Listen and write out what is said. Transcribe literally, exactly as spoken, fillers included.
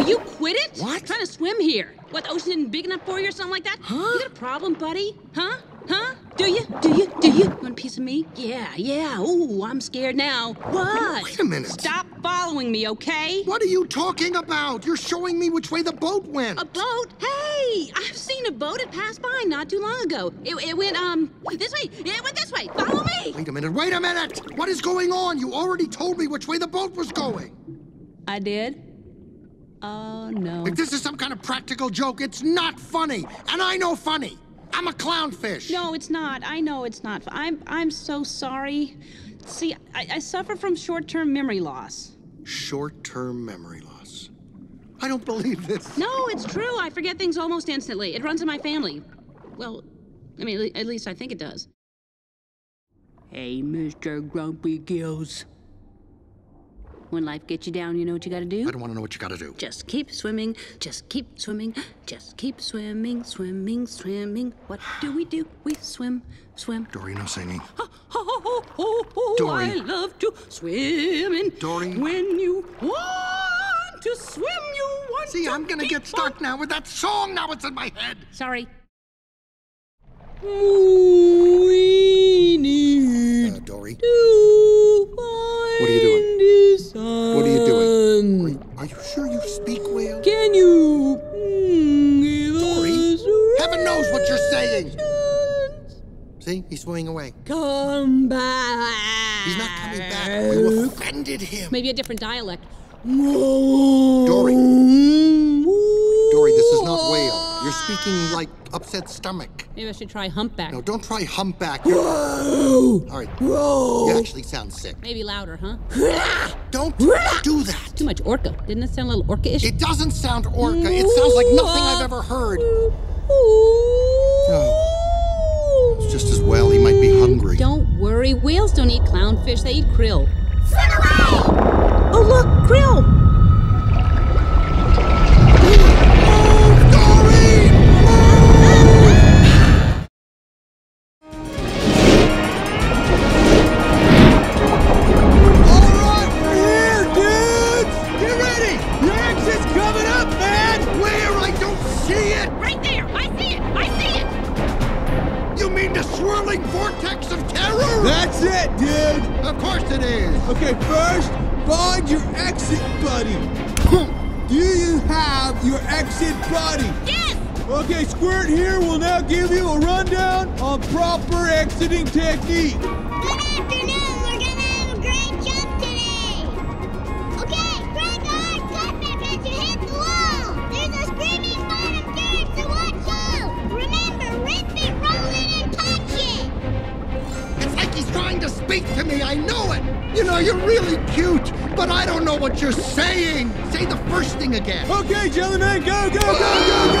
Oh, you quit it? What? I'm trying to swim here. What, the ocean isn't big enough for you or something like that? Huh? You got a problem, buddy? Huh? Huh? Do you? Do you? Do you? Want a piece of me? Yeah, yeah. Ooh, I'm scared now. What? Wait a minute. Stop following me, okay? What are you talking about? You're showing me which way the boat went. A boat? Hey, I've seen a boat. It passed by not too long ago. It, it went, um, this way. It went this way. Follow me. Wait a minute. Wait a minute. What is going on? You already told me which way the boat was going. I did? Oh, no. If this is some kind of practical joke, it's not funny. And I know funny. I'm a clownfish. No, it's not. I know it's not. I'm I'm so sorry. See, I, I suffer from short-term memory loss. Short-term memory loss? I don't believe this. No, it's true. I forget things almost instantly. It runs in my family. Well, I mean, at least I think it does. Hey, Mister Grumpy Gills. When life gets you down, you know what you gotta do? I don't wanna know what you gotta do. Just keep swimming, just keep swimming, just keep swimming, swimming, swimming. What do we do? We swim, swim. Dory, no singing. Oh, oh, oh, oh, oh, Dory. I love to swim in. Dory. When you want to swim, you want See, to See, I'm gonna get stuck on. Now with that song. Now it's in my head. Sorry. We need uh, Dory. To find what are you doing? What are you doing? Are you sure you speak well? Can you? Dory, heaven knows what you're saying. See, he's swimming away. Come back. He's not coming back. You offended him. Maybe a different dialect. Dory. Dory, this is not whale. You're speaking like upset stomach. Maybe I should try humpback. No, don't try humpback. You're... All right. Whoa. You actually sound sick. Maybe louder, huh? Don't do that. Too much orca. Didn't it sound a little orca-ish? It doesn't sound orca. It sounds like nothing I've ever heard. Oh. It's just as well. He might be hungry. Don't worry. Whales don't eat clownfish. They eat krill. Swim away! Oh, look. Krill. Okay, first, find your exit buddy. Do you have your exit buddy? Yes! Okay, Squirt here will now give you a rundown on proper exiting technique. Good afternoon, we're gonna have a great jump today. Okay, break a hard cutback as you hit the wall. There's a screaming bottom turret, so watch out. Remember, rip it, roll it, and punch it. It's like he's trying to speak to me, I know it. You know, you're really cute, but I don't know what you're saying. Say the first thing again. Okay, gentlemen, go, go, go, go, go!